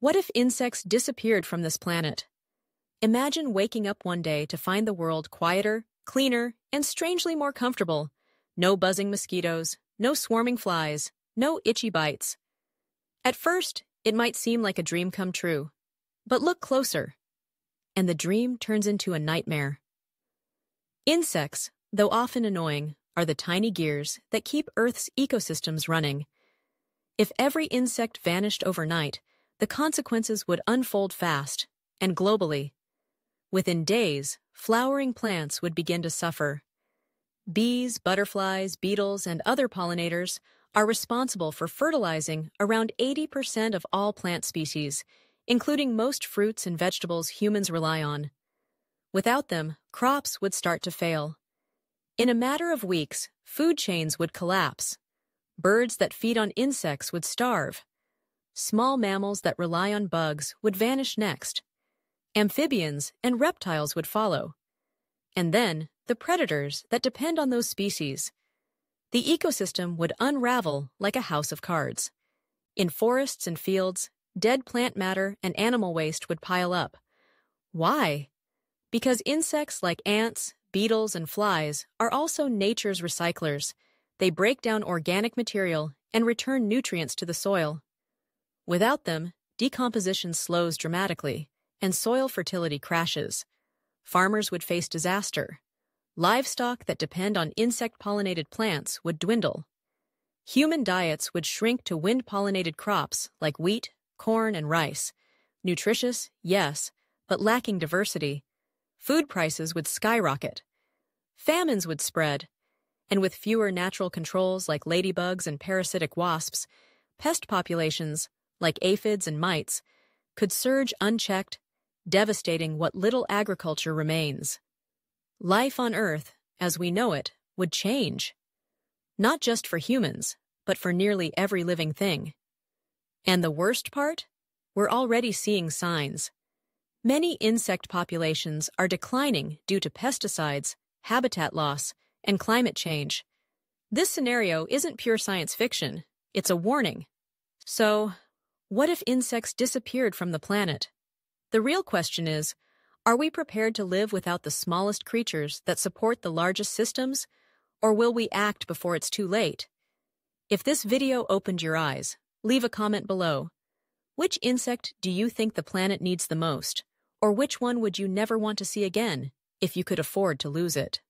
What if insects disappeared from this planet? Imagine waking up one day to find the world quieter, cleaner, and strangely more comfortable. No buzzing mosquitoes, no swarming flies, no itchy bites. At first, it might seem like a dream come true, but look closer, and the dream turns into a nightmare. Insects, though often annoying, are the tiny gears that keep Earth's ecosystems running. If every insect vanished overnight, the consequences would unfold fast, and globally. Within days, flowering plants would begin to suffer. Bees, butterflies, beetles, and other pollinators are responsible for fertilizing around 80% of all plant species, including most fruits and vegetables humans rely on. Without them, crops would start to fail. In a matter of weeks, food chains would collapse. Birds that feed on insects would starve. Small mammals that rely on bugs would vanish next. Amphibians and reptiles would follow. And then, the predators that depend on those species. The ecosystem would unravel like a house of cards. In forests and fields, dead plant matter and animal waste would pile up. Why? Because insects like ants, beetles, and flies are also nature's recyclers. They break down organic material and return nutrients to the soil. Without them, decomposition slows dramatically, and soil fertility crashes. Farmers would face disaster. Livestock that depend on insect-pollinated plants would dwindle. Human diets would shrink to wind-pollinated crops like wheat, corn, and rice. Nutritious, yes, but lacking diversity. Food prices would skyrocket. Famines would spread. And with fewer natural controls like ladybugs and parasitic wasps, pest populations, like aphids and mites, could surge unchecked, devastating what little agriculture remains. Life on Earth, as we know it, would change. Not just for humans, but for nearly every living thing. And the worst part? We're already seeing signs. Many insect populations are declining due to pesticides, habitat loss, and climate change. This scenario isn't pure science fiction. It's a warning. So, what if insects disappeared from the planet? The real question is, are we prepared to live without the smallest creatures that support the largest systems, or will we act before it's too late? If this video opened your eyes, leave a comment below. Which insect do you think the planet needs the most, or which one would you never want to see again if you could afford to lose it?